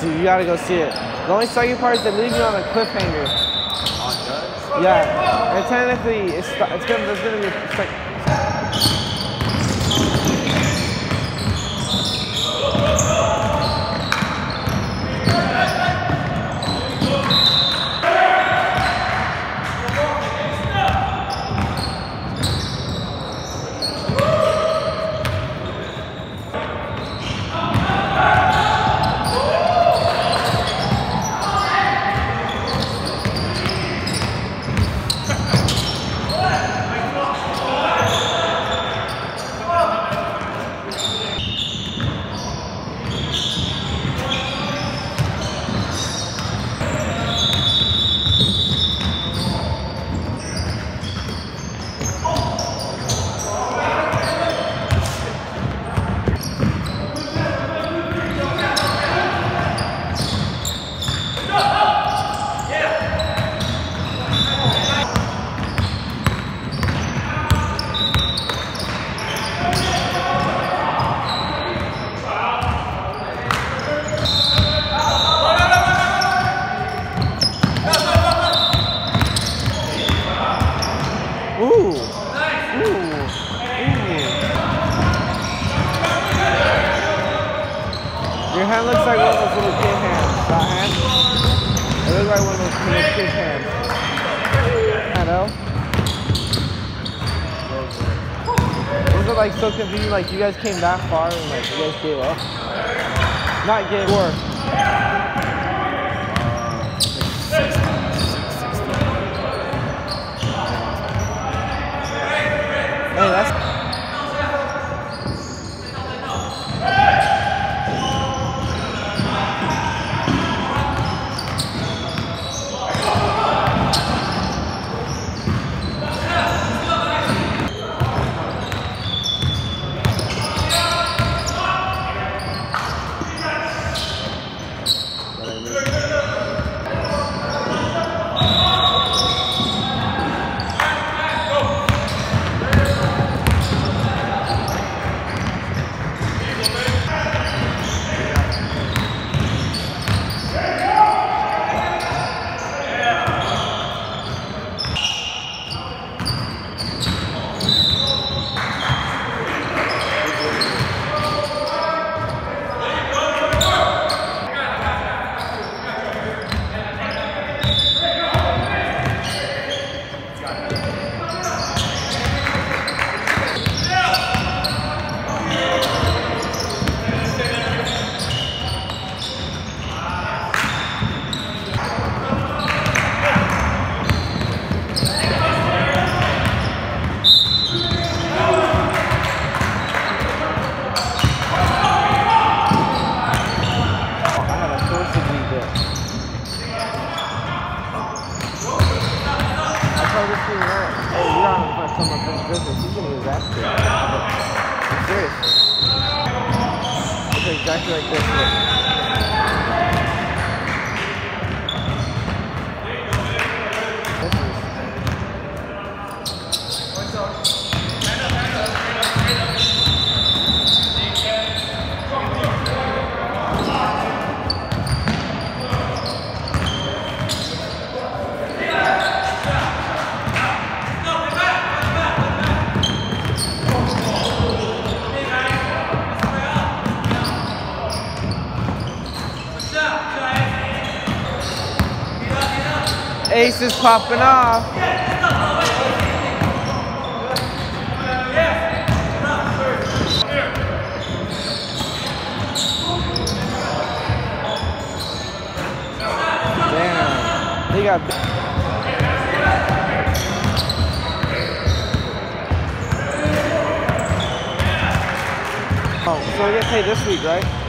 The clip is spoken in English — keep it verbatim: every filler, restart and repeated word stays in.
Dude, you gotta go see it. The only sucky part is they leave you on a cliffhanger. Oh, it does? Yeah. And technically, it's, it's gonna, there's gonna be, it's like, like so confused, like you guys came that far and like you guys gave up. Not gave up. Hey, that's exactly like this. Ace is popping off. Damn, they got. Oh, so we get paid this week, right?